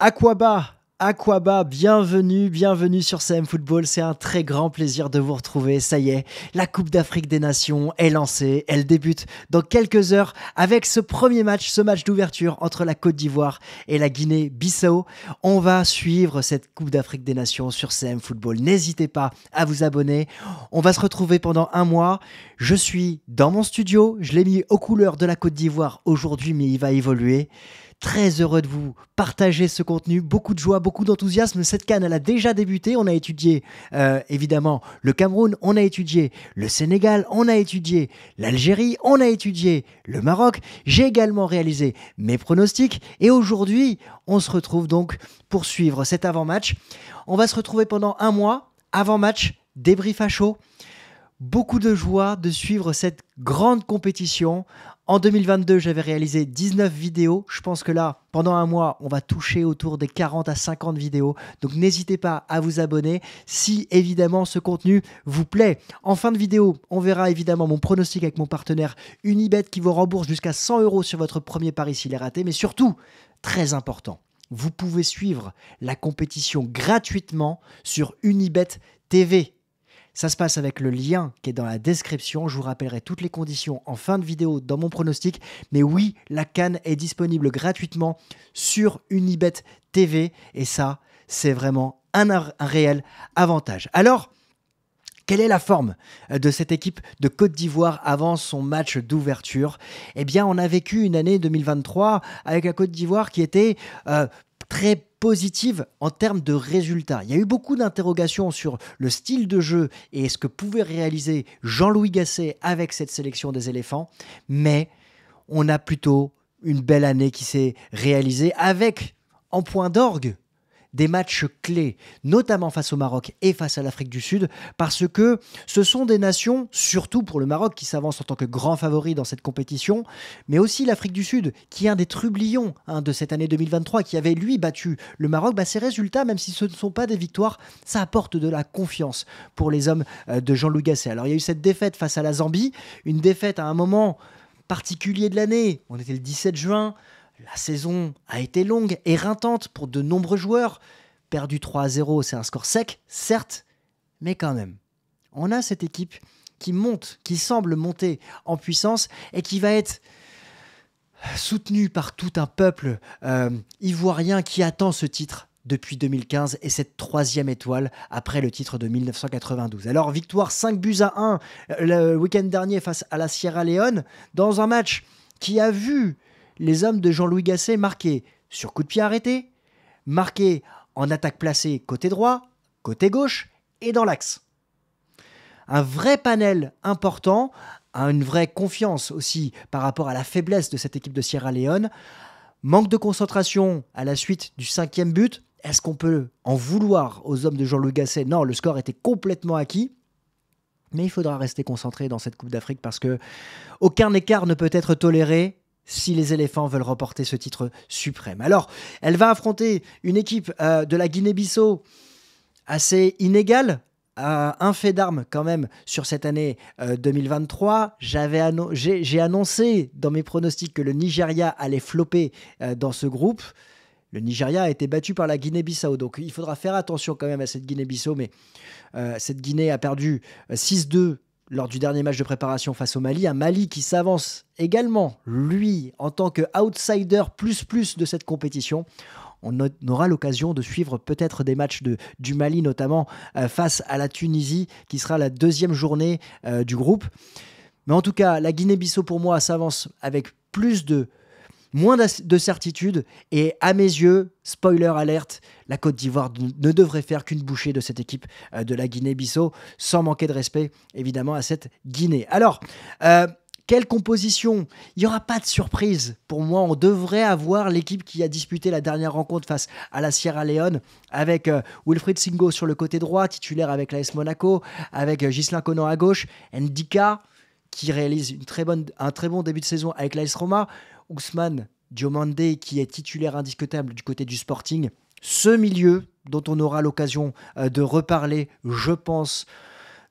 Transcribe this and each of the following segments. Aquaba, bienvenue sur CM Football, c'est un très grand plaisir de vous retrouver, ça y est, la Coupe d'Afrique des Nations est lancée, elle débute dans quelques heures avec ce premier match, ce match d'ouverture entre la Côte d'Ivoire et la Guinée-Bissau. On va suivre cette Coupe d'Afrique des Nations sur CM Football, n'hésitez pas à vous abonner, on va se retrouver pendant un mois, je suis dans mon studio, je l'ai mis aux couleurs de la Côte d'Ivoire aujourd'hui mais il va évoluer. Très heureux de vous partager ce contenu, beaucoup de joie, beaucoup d'enthousiasme. Cette CAN, elle a déjà débuté. On a étudié évidemment le Cameroun, on a étudié le Sénégal, on a étudié l'Algérie, on a étudié le Maroc. J'ai également réalisé mes pronostics et aujourd'hui, on se retrouve donc pour suivre cet avant-match. On va se retrouver pendant un mois, avant-match, débrief à chaud. Beaucoup de joie de suivre cette grande compétition. En 2022, j'avais réalisé 19 vidéos. Je pense que là, pendant un mois, on va toucher autour des 40 à 50 vidéos. Donc n'hésitez pas à vous abonner si évidemment ce contenu vous plaît. En fin de vidéo, on verra évidemment mon pronostic avec mon partenaire Unibet qui vous rembourse jusqu'à 100 € sur votre premier pari s'il est raté. Mais surtout, très important, vous pouvez suivre la compétition gratuitement sur Unibet TV. Ça se passe avec le lien qui est dans la description. Je vous rappellerai toutes les conditions en fin de vidéo dans mon pronostic. Mais oui, la CAN est disponible gratuitement sur Unibet TV. Et ça, c'est vraiment un réel avantage. Alors, quelle est la forme de cette équipe de Côte d'Ivoire avant son match d'ouverture? Eh bien, on a vécu une année 2023 avec la Côte d'Ivoire qui était très positive en termes de résultats. Il y a eu beaucoup d'interrogations sur le style de jeu et ce que pouvait réaliser Jean-Louis Gasset avec cette sélection des éléphants, mais on a plutôt une belle année qui s'est réalisée avec, en point d'orgue, des matchs clés, notamment face au Maroc et face à l'Afrique du Sud, parce que ce sont des nations, surtout pour le Maroc, qui s'avance en tant que grand favori dans cette compétition, mais aussi l'Afrique du Sud, qui est un des trublions de cette année 2023, qui avait, lui, battu le Maroc. Ces résultats, même si ce ne sont pas des victoires, ça apporte de la confiance pour les hommes de Jean-Louis Gasset. Alors, il y a eu cette défaite face à la Zambie, une défaite à un moment particulier de l'année. On était le 17 juin. La saison a été longue, éreintante pour de nombreux joueurs. Perdu 3-0, c'est un score sec, certes, mais quand même. On a cette équipe qui monte, qui semble monter en puissance et qui va être soutenue par tout un peuple ivoirien qui attend ce titre depuis 2015 et cette troisième étoile après le titre de 1992. Alors, victoire 5-1 le week-end dernier face à la Sierra Leone dans un match qui a vu les hommes de Jean-Louis Gasset marquaient sur coup de pied arrêté, marquaient en attaque placée côté droit, côté gauche et dans l'axe. Un vrai panel important, une vraie confiance aussi par rapport à la faiblesse de cette équipe de Sierra Leone. Manque de concentration à la suite du 5e but. Est-ce qu'on peut en vouloir aux hommes de Jean-Louis Gasset? Non, le score était complètement acquis. Mais il faudra rester concentré dans cette Coupe d'Afrique parce que aucun écart ne peut être toléré si les éléphants veulent remporter ce titre suprême. Alors, elle va affronter une équipe de la Guinée-Bissau assez inégale. Un fait d'armes quand même sur cette année 2023. J'ai annoncé dans mes pronostics que le Nigeria allait flopper dans ce groupe. Le Nigeria a été battu par la Guinée-Bissau, donc il faudra faire attention quand même à cette Guinée-Bissau, mais cette Guinée a perdu 6-2 lors du dernier match de préparation face au Mali, un Mali qui s'avance également, lui, en tant qu'outsider plus de cette compétition. On aura l'occasion de suivre peut-être des matchs du Mali, notamment face à la Tunisie, qui sera la deuxième journée du groupe. Mais en tout cas, la Guinée-Bissau, pour moi, s'avance avec moins de certitude. Et à mes yeux, spoiler alerte, la Côte d'Ivoire ne devrait faire qu'une bouchée de cette équipe de la Guinée-Bissau, sans manquer de respect, évidemment, à cette Guinée. Alors, quelle composition? Il n'y aura pas de surprise. Pour moi, on devrait avoir l'équipe qui a disputé la dernière rencontre face à la Sierra Leone, avec Wilfried Singo sur le côté droit, titulaire avec l'AS Monaco, avec Ghislain Conan à gauche, Ndika, qui réalise un très bon début de saison avec l'AS Roma, Ousmane Diomande, qui est titulaire indiscutable du côté du Sporting. Ce milieu dont on aura l'occasion de reparler, je pense,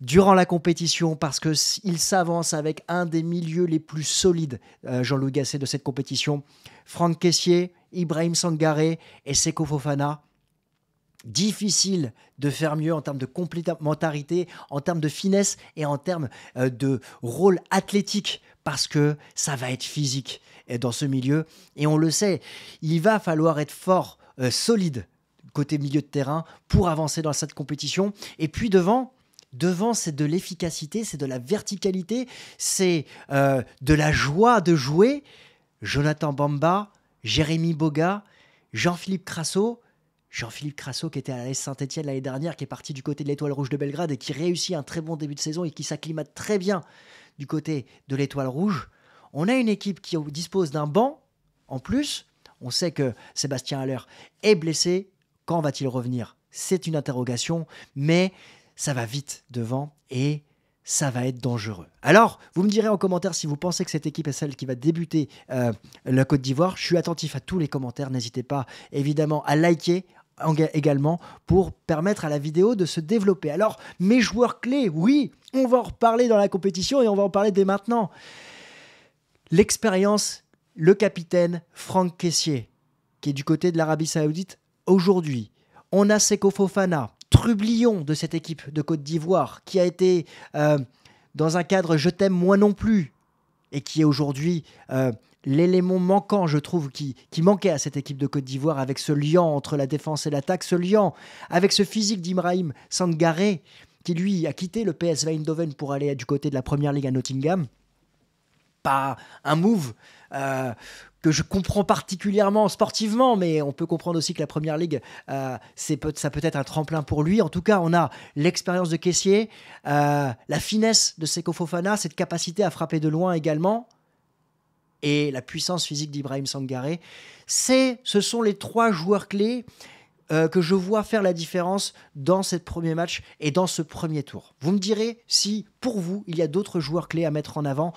durant la compétition, parce qu'il s'avance avec un des milieux les plus solides, Jean-Louis Gasset, de cette compétition. Franck Kessié, Ibrahim Sangaré et Seko Fofana. Difficile de faire mieux en termes de complémentarité, en termes de finesse et en termes de rôle athlétique, parce que ça va être physique dans ce milieu. Et on le sait, il va falloir être fort, solide, côté milieu de terrain, pour avancer dans cette compétition. Et puis devant, c'est de l'efficacité, c'est de la verticalité, c'est de la joie de jouer. Jonathan Bamba, Jérémy Boga, Jean-Philippe Krasso. Jean-Philippe Krasso qui était à l'AS Saint-Etienne l'année dernière, qui est parti du côté de l'Étoile Rouge de Belgrade et qui réussit un très bon début de saison et qui s'acclimate très bien du côté de l'Étoile Rouge. On a une équipe qui dispose d'un banc en plus. On sait que Sébastien Haller est blessé. Quand va-t-il revenir? C'est une interrogation, mais ça va vite devant et ça va être dangereux. Alors, vous me direz en commentaire si vous pensez que cette équipe est celle qui va débuter la Côte d'Ivoire. Je suis attentif à tous les commentaires. N'hésitez pas évidemment à liker également pour permettre à la vidéo de se développer. Alors, mes joueurs clés, oui, on va en reparler dans la compétition et on va en parler dès maintenant. L'expérience, le capitaine Franck Kessié, qui est du côté de l'Arabie Saoudite aujourd'hui. On a Seko Fofana, trublion de cette équipe de Côte d'Ivoire, qui a été dans un cadre « Je t'aime, moi non plus » et qui est aujourd'hui l'élément manquant, je trouve, qui manquait à cette équipe de Côte d'Ivoire, avec ce lien entre la défense et l'attaque, ce lien avec ce physique d'Ibrahim Sangaré, qui lui a quitté le PSV Eindhoven pour aller du côté de la Première Ligue à Nottingham. Pas un move que je comprends particulièrement sportivement, mais on peut comprendre aussi que la Première Ligue, ça peut être un tremplin pour lui. En tout cas, on a l'expérience de Kessié, la finesse de Seko Fofana, cette capacité à frapper de loin également, et la puissance physique d'Ibrahim Sangaré. Ce sont les trois joueurs clés que je vois faire la différence dans ce premier match et dans ce premier tour. Vous me direz si, pour vous, il y a d'autres joueurs clés à mettre en avant.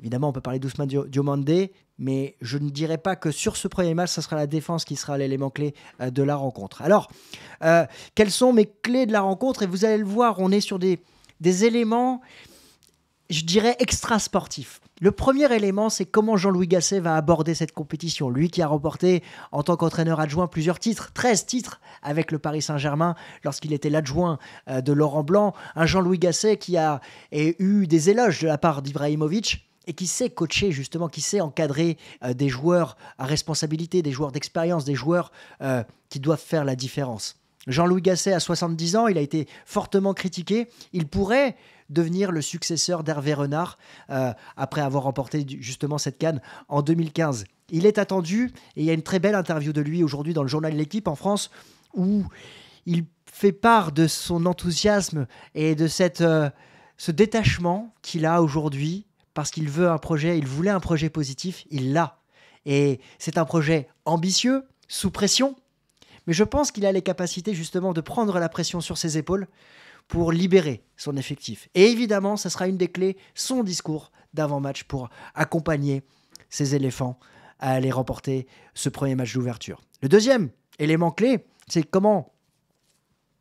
Évidemment, on peut parler d'Ousmane Diomande, mais je ne dirais pas que sur ce premier match, ce sera la défense qui sera l'élément clé de la rencontre. Alors, quelles sont mes clés de la rencontre? Et vous allez le voir, on est sur des éléments, je dirais, extra-sportifs. Le premier élément, c'est comment Jean-Louis Gasset va aborder cette compétition. Lui qui a remporté, en tant qu'entraîneur adjoint, plusieurs titres, 13 titres avec le Paris Saint-Germain lorsqu'il était l'adjoint de Laurent Blanc. Un Jean-Louis Gasset qui a eu des éloges de la part d'Ibrahimovic et qui sait coacher, justement, qui sait encadrer des joueurs à responsabilité, des joueurs d'expérience, des joueurs qui doivent faire la différence. Jean-Louis Gasset a 70 ans, il a été fortement critiqué. Il pourrait devenir le successeur d'Hervé Renard après avoir remporté justement cette CAN en 2015. Il est attendu et il y a une très belle interview de lui aujourd'hui dans le journal L'Equipe en France où il fait part de son enthousiasme et de ce détachement qu'il a aujourd'hui parce qu'il veut un projet, il voulait un projet positif, il l'a. Et c'est un projet ambitieux, sous pression, mais je pense qu'il a les capacités justement de prendre la pression sur ses épaules pour libérer son effectif. Et évidemment, ce sera une des clés, son discours d'avant-match pour accompagner ses éléphants à aller remporter ce premier match d'ouverture. Le deuxième élément clé, c'est comment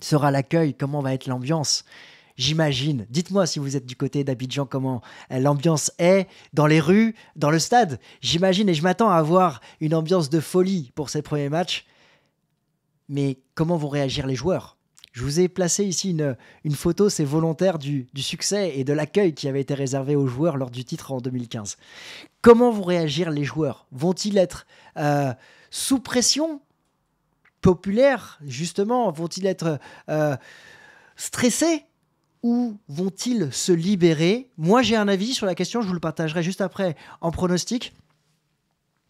sera l'accueil, comment va être l'ambiance. J'imagine, dites-moi si vous êtes du côté d'Abidjan, comment l'ambiance est dans les rues, dans le stade. J'imagine et je m'attends à avoir une ambiance de folie pour ces premiers matchs. Mais comment vont réagir les joueurs? Je vous ai placé ici une photo, c'est volontaire, du succès et de l'accueil qui avait été réservé aux joueurs lors du titre en 2015. Comment vont réagir les joueurs? Vont-ils être sous pression populaire, justement? Vont-ils être stressés? Ou vont-ils se libérer? Moi, j'ai un avis sur la question, je vous le partagerai juste après en pronostic.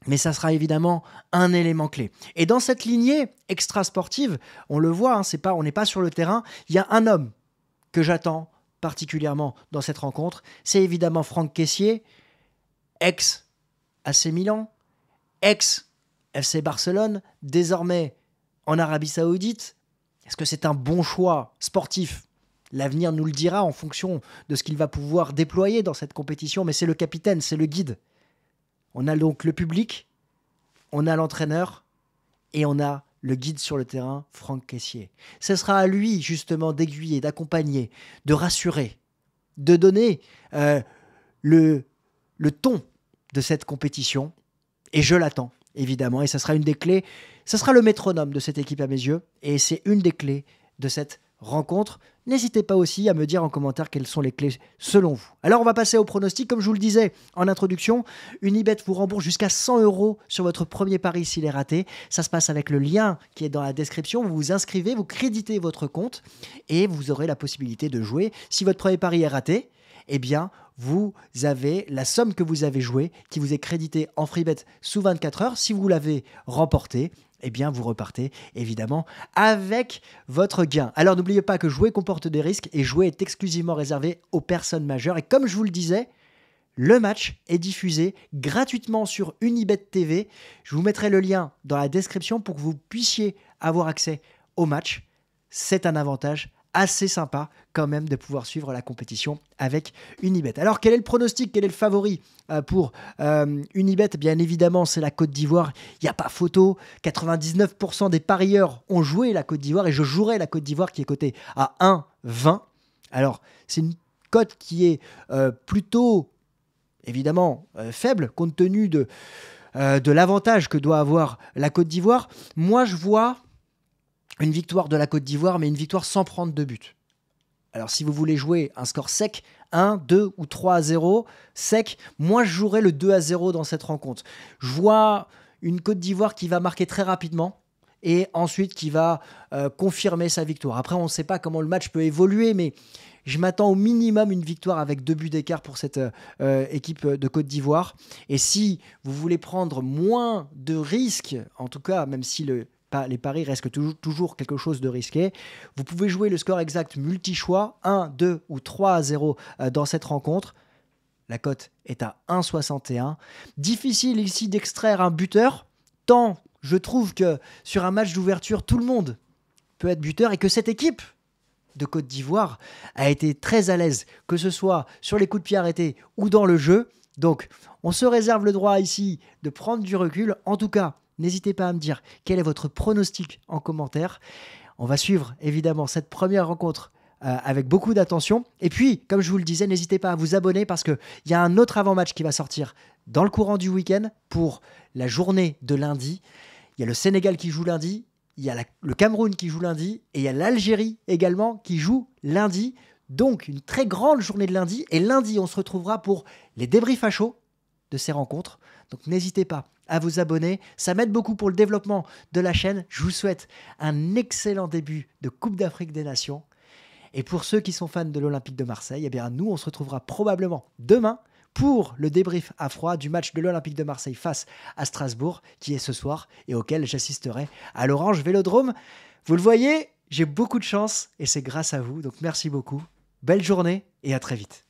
Mais ça sera évidemment un élément clé. Et dans cette lignée extra-sportive, on le voit, hein, on n'est pas sur le terrain, il y a un homme que j'attends particulièrement dans cette rencontre. C'est évidemment Franck Kessié, ex-AC Milan, ex-FC Barcelone, désormais en Arabie Saoudite. Est-ce que c'est un bon choix sportif ? L'avenir nous le dira en fonction de ce qu'il va pouvoir déployer dans cette compétition, mais c'est le capitaine, c'est le guide. On a donc le public, on a l'entraîneur et on a le guide sur le terrain, Franck Kessié. Ce sera à lui justement d'aiguiller, d'accompagner, de rassurer, de donner le ton de cette compétition et je l'attends. évidemment. Et ça sera une des clés, ça sera le métronome de cette équipe à mes yeux. Et c'est une des clés de cette rencontre. N'hésitez pas aussi à me dire en commentaire quelles sont les clés selon vous. Alors on va passer au pronostic. Comme je vous le disais en introduction, Unibet vous rembourse jusqu'à 100 € sur votre premier pari s'il est raté. Ça se passe avec le lien qui est dans la description. Vous vous inscrivez, vous créditez votre compte et vous aurez la possibilité de jouer. Si votre premier pari est raté, eh bien vous avez la somme que vous avez jouée qui vous est créditée en free bet sous 24 heures. Si vous l'avez remportée, eh bien, vous repartez évidemment avec votre gain. Alors, n'oubliez pas que jouer comporte des risques et jouer est exclusivement réservé aux personnes majeures. Et comme je vous le disais, le match est diffusé gratuitement sur Unibet TV. Je vous mettrai le lien dans la description pour que vous puissiez avoir accès au match. C'est un avantage assez sympa quand même de pouvoir suivre la compétition avec Unibet. Alors quel est le pronostic, quel est le favori pour Unibet? Bien évidemment c'est la Côte d'Ivoire, il n'y a pas photo, 99% des parieurs ont joué la Côte d'Ivoire et je jouerai la Côte d'Ivoire qui est cotée à 1,20. Alors c'est une cote qui est plutôt évidemment faible compte tenu de l'avantage que doit avoir la Côte d'Ivoire. Moi je vois une victoire de la Côte d'Ivoire, mais une victoire sans prendre de but. Alors, si vous voulez jouer un score sec, 1, 2 ou 3-0, sec, moi, je jouerai le 2-0 dans cette rencontre. Je vois une Côte d'Ivoire qui va marquer très rapidement et ensuite qui va confirmer sa victoire. Après, on ne sait pas comment le match peut évoluer, mais je m'attends au minimum une victoire avec 2 buts d'écart pour cette équipe de Côte d'Ivoire. Et si vous voulez prendre moins de risques, en tout cas, même si les paris restent toujours quelque chose de risqué. Vous pouvez jouer le score exact multi-choix, 1, 2 ou 3-0 dans cette rencontre. La cote est à 1,61. Difficile ici d'extraire un buteur, tant je trouve que sur un match d'ouverture, tout le monde peut être buteur et que cette équipe de Côte d'Ivoire a été très à l'aise, que ce soit sur les coups de pied arrêtés ou dans le jeu. Donc, on se réserve le droit ici de prendre du recul. En tout cas, n'hésitez pas à me dire quel est votre pronostic en commentaire. On va suivre évidemment cette première rencontre avec beaucoup d'attention. Et puis, comme je vous le disais, n'hésitez pas à vous abonner parce qu'il y a un autre avant-match qui va sortir dans le courant du week-end pour la journée de lundi. Il y a le Sénégal qui joue lundi, il y a le Cameroun qui joue lundi et il y a l'Algérie également qui joue lundi. Donc, une très grande journée de lundi. Et lundi, on se retrouvera pour les débriefs à chaud de ces rencontres. Donc, n'hésitez pas à vous abonner. Ça m'aide beaucoup pour le développement de la chaîne. Je vous souhaite un excellent début de Coupe d'Afrique des Nations. Et pour ceux qui sont fans de l'Olympique de Marseille, eh bien nous, on se retrouvera probablement demain pour le débrief à froid du match de l'Olympique de Marseille face à Strasbourg, qui est ce soir et auquel j'assisterai à l'Orange Vélodrome. Vous le voyez, j'ai beaucoup de chance et c'est grâce à vous. Donc merci beaucoup. Belle journée et à très vite.